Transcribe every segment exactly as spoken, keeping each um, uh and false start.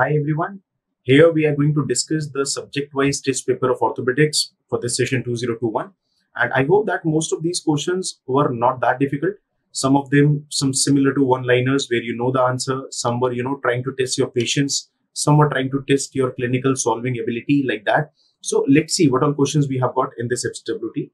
Hi everyone, here we are going to discuss the subject-wise test paper of orthopedics for this session two thousand twenty-one, and I hope that most of these questions were not that difficult. Some of them, some similar to one-liners where you know the answer, some were, you know, trying to test your patience, some were trying to test your clinical solving ability like that. So let's see what all questions we have got in this F W T.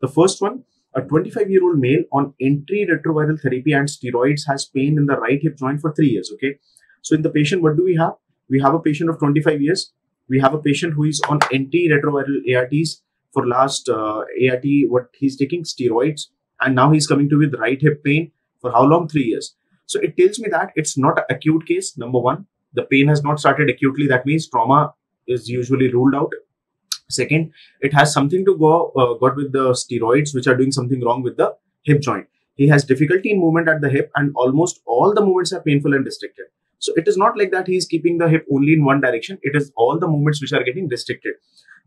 The first one, a twenty-five-year-old male on entry retroviral therapy and steroids has pain in the right hip joint for three years, okay? So in the patient, what do we have? We have a patient of twenty-five years. We have a patient who is on antiretroviral A R Ts for last uh, A R T, what he's taking, steroids. And now he's coming to with right hip pain for how long? Three years. So it tells me that it's not an acute case. Number one, the pain has not started acutely. That means trauma is usually ruled out. Second, it has something to go uh, got with the steroids, which are doing something wrong with the hip joint. He has difficulty in movement at the hip and almost all the movements are painful and restricted. So it is not like that he is keeping the hip only in one direction. It is all the movements which are getting restricted.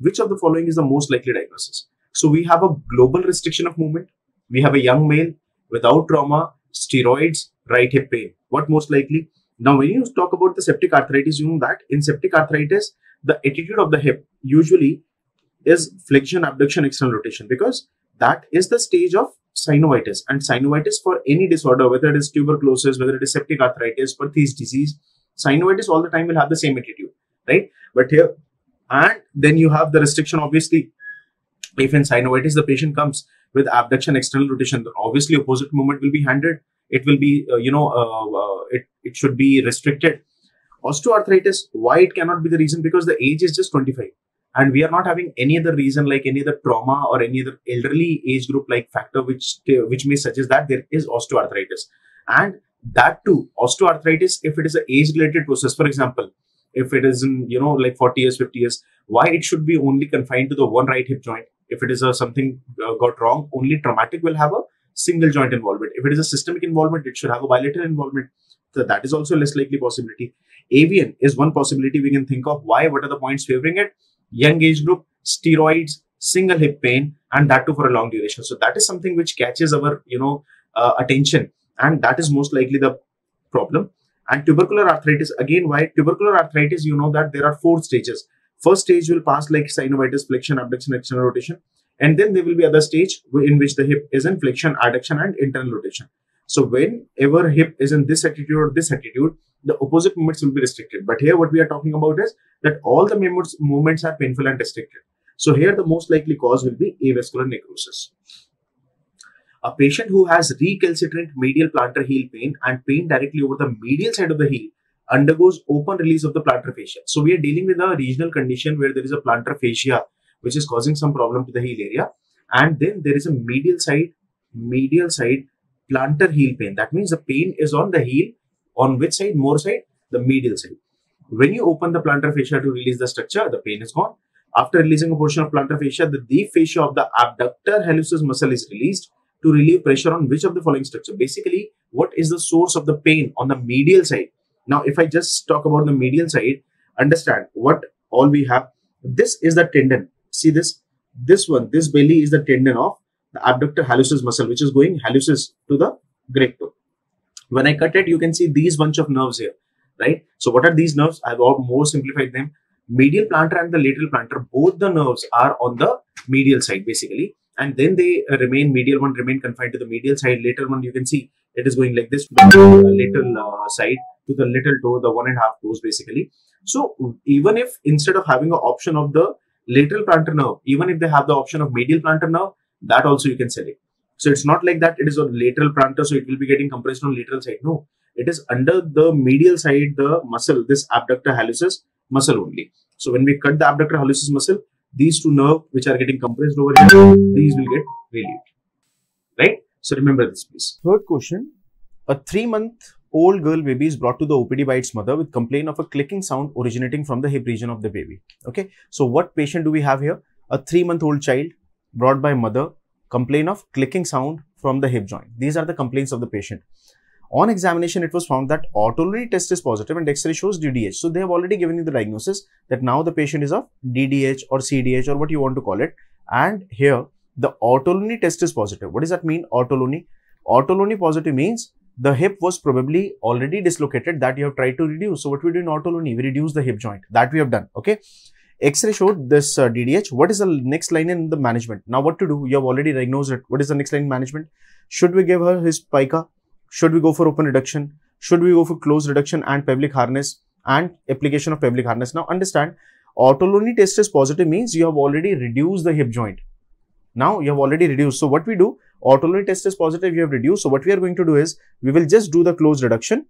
Which of the following is the most likely diagnosis? So we have a global restriction of movement. We have a young male without trauma, steroids, right hip pain. What most likely? Now, when you talk about the septic arthritis, you know that in septic arthritis, the attitude of the hip usually is flexion, abduction, external rotation, because that is the stage of synovitis. And synovitis for any disorder, whether it is tuberculosis, whether it is septic arthritis, Perthes disease, synovitis all the time will have the same attitude, right? But here, and then you have the restriction, obviously, if in synovitis the patient comes with abduction, external rotation, then obviously opposite movement will be handled. It will be, uh, you know, uh, uh, it, it should be restricted. Osteoarthritis, why it cannot be the reason? Because the age is just twenty-five. And we are not having any other reason like any other trauma or any other elderly age group like factor which, which may suggest that there is osteoarthritis. And that too, osteoarthritis, if it is an age-related process, for example, if it is in, you know, like forty years, fifty years, why it should be only confined to the one right hip joint? If it is a something uh, got wrong, only traumatic will have a single joint involvement. If it is a systemic involvement, it should have a bilateral involvement. So that is also a less likely possibility. Avian is one possibility we can think of. Why? What are the points favoring it? Young age group, steroids, single hip pain, and that too for a long duration. So that is something which catches our, you know, uh, attention, and that is most likely the problem. And tubercular arthritis, again, why? Tubercular arthritis, you know that there are four stages. First stage will pass like synovitis, flexion, abduction, external rotation, and then there will be other stage in which the hip is in flexion, adduction, and internal rotation. So whenever hip is in this attitude or this attitude, the opposite movements will be restricted. But here what we are talking about is that all the movements are painful and restricted. So here the most likely cause will be avascular necrosis. A patient who has recalcitrant medial plantar heel pain and pain directly over the medial side of the heel undergoes open release of the plantar fascia. So we are dealing with a regional condition where there is a plantar fascia which is causing some problem to the heel area. And then there is a medial side, medial side plantar heel pain. That means the pain is on the heel. On which side? More side? The medial side. When you open the plantar fascia to release the structure, the pain is gone. After releasing a portion of plantar fascia, the deep fascia of the abductor hallucis muscle is released to relieve pressure on which of the following structure? Basically, what is the source of the pain on the medial side? Now, if I just talk about the medial side, understand what all we have. This is the tendon. See this? This one, this belly is the tendon of the abductor hallucis muscle, which is going hallucis to the great toe. When I cut it, you can see these bunch of nerves here, right? So what are these nerves? I've more simplified them. Medial plantar and the lateral plantar, both the nerves are on the medial side basically. And then they remain, medial one remain confined to the medial side. Later one, you can see it is going like this to the lateral uh, side, to the little toe, the one and a half toes basically. So even if instead of having an option of the lateral plantar nerve, even if they have the option of medial plantar nerve, that also you can select. So it's not like that it is on lateral plantar, so it will be getting compressed on lateral side. No, it is under the medial side, the muscle, this abductor hallucis muscle only. So when we cut the abductor hallucis muscle, these two nerves which are getting compressed over here, these will get relieved, right? So remember this please. Third question, a three-month-old girl baby is brought to the O P D by its mother with complaint of a clicking sound originating from the hip region of the baby. Okay, so what patient do we have here? A three-month-old child brought by mother, complaint of clicking sound from the hip joint. These are the complaints of the patient. On examination, it was found that Ortolani test is positive and X-ray shows D D H. So they have already given you the diagnosis that now the patient is of D D H or C D H or what you want to call it. And here the Ortolani test is positive. What does that mean? Ortolani. Ortolani positive means the hip was probably already dislocated that you have tried to reduce. So what we do in ortolani, we reduce the hip joint. That we have done. Okay. X-ray showed this uh, D D H. What is the next line in the management? Now what to do? You have already diagnosed it. What is the next line in management? Should we give her his pica? Should we go for open reduction? Should we go for closed reduction and Pavlik harness and application of Pavlik harness? Now understand, ortolani test is positive means you have already reduced the hip joint. Now you have already reduced. So what we do, ortolani test is positive, you have reduced. So what we are going to do is, we will just do the closed reduction,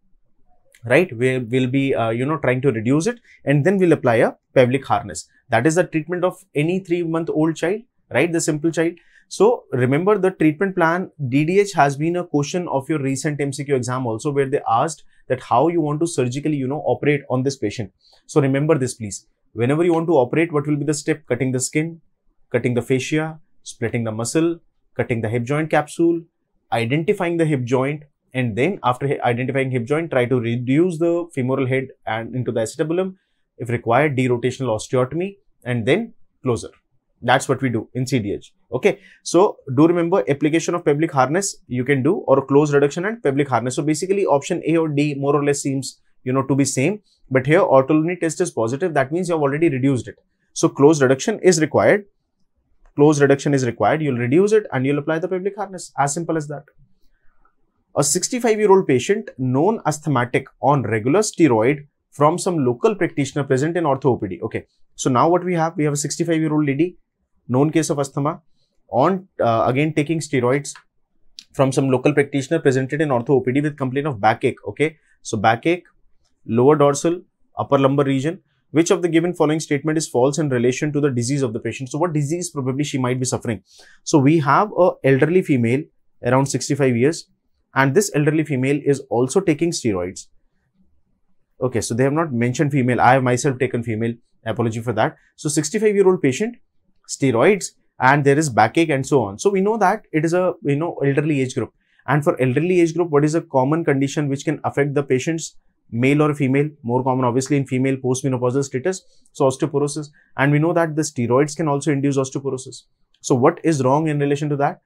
right? We will be, uh, you know, trying to reduce it, and then we'll apply a Pavlik harness. That is the treatment of any three month old child, right? The simple child. So remember the treatment plan. D D H has been a question of your recent M C Q exam also, where they asked that how you want to surgically, you know, operate on this patient. So remember this, please. Whenever you want to operate, what will be the step? Cutting the skin, cutting the fascia, splitting the muscle, cutting the hip joint capsule, identifying the hip joint, and then after identifying hip joint, try to reduce the femoral head and into the acetabulum. If required, derotational osteotomy, and then closure. That's what we do in C D H. Okay. So do remember, application of Pavlik harness you can do, or closed reduction and Pavlik harness. So basically option A or D more or less seems, you know, to be same. But here ortolani test is positive. That means you have already reduced it. So closed reduction is required. Closed reduction is required. You'll reduce it and you'll apply the Pavlik harness. As simple as that. A sixty-five-year-old patient, known asthmatic, on regular steroid from some local practitioner present in ortho-O P D. Okay. So now what we have, we have a sixty-five-year-old lady, known case of asthma, on uh, again taking steroids from some local practitioner presented in ortho-O P D with complaint of backache. Okay. So backache, lower dorsal, upper lumbar region. Which of the given following statement is false in relation to the disease of the patient? So what disease probably she might be suffering? So we have a elderly female around sixty-five years. And this elderly female is also taking steroids. Okay, so they have not mentioned female. I have myself taken female. Apology for that. So sixty-five-year-old patient, steroids, and there is backache and so on. So we know that it is a, you know, elderly age group. And for elderly age group, what is a common condition which can affect the patients, male or female? More common obviously in female postmenopausal status. So osteoporosis. And we know that the steroids can also induce osteoporosis. So what is wrong in relation to that?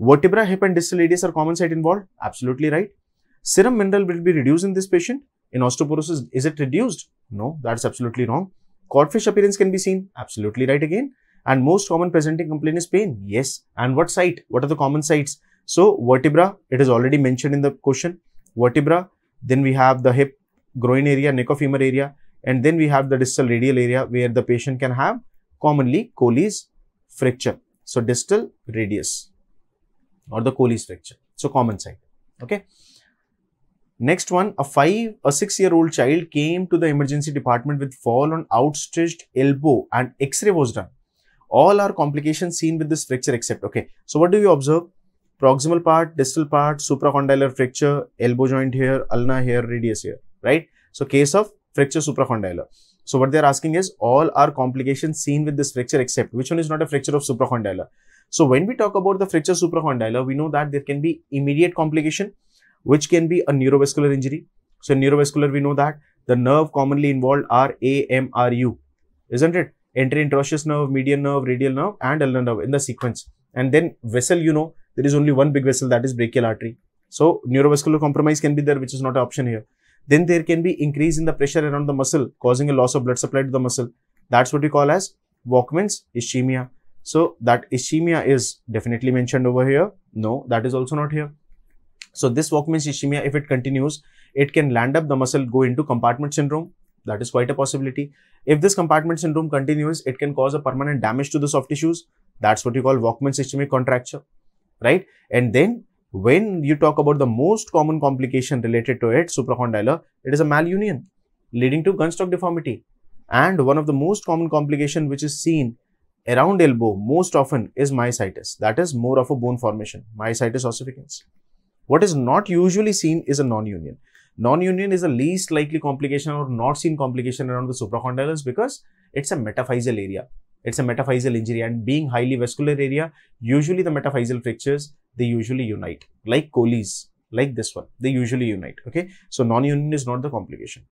Vertebra, hip and distal radius are common site involved. Absolutely right. Serum mineral will be reduced in this patient. In osteoporosis, is it reduced? No, that's absolutely wrong. Codfish appearance can be seen. Absolutely right again. And most common presenting complaint is pain. Yes. And what site? What are the common sites? So vertebra, it is already mentioned in the question. Vertebra, then we have the hip, groin area, neck-of-femur area, and then we have the distal radial area where the patient can have commonly Colles fracture. So distal radius, or the Colles fracture. So common site. Okay. Next one, a five, a six-year-old child came to the emergency department with fall on outstretched elbow, and X-ray was done. All are complications seen with this fracture except. Okay. So what do you observe? Proximal part, distal part, supracondylar fracture, elbow joint here, ulna here, radius here. Right. So case of fracture supracondylar. So what they are asking is, all are complications seen with this fracture except. Which one is not a fracture of supracondylar? So when we talk about the fracture supracondylar, we know that there can be immediate complication, which can be a neurovascular injury. So in neurovascular, we know that the nerve commonly involved are A M R U, isn't it? Entry interosseous nerve, median nerve, radial nerve, and ulnar nerve in the sequence. And then vessel, you know, there is only one big vessel, that is brachial artery. So neurovascular compromise can be there, which is not an option here. Then there can be increase in the pressure around the muscle, causing a loss of blood supply to the muscle. That's what we call as Volkmann's ischemia. So that ischemia is definitely mentioned over here. No, that is also not here. So this Volkmann's ischemia, if it continues, it can land up the muscle, go into compartment syndrome. That is quite a possibility. If this compartment syndrome continues, it can cause a permanent damage to the soft tissues. That's what you call Volkmann's ischemic contracture, right? And then when you talk about the most common complication related to it, supracondylar, it is a malunion leading to gunstock deformity. And one of the most common complication which is seen around elbow most often is myositis. That is more of a bone formation, myositis ossificans. What is not usually seen is a non-union. Non-union is the least likely complication or not seen complication around the supracondylars because it's a metaphyseal area. It's a metaphyseal injury, and being highly vascular area, usually the metaphyseal fractures, they usually unite, like Colles, like this one, they usually unite. Okay. So non-union is not the complication.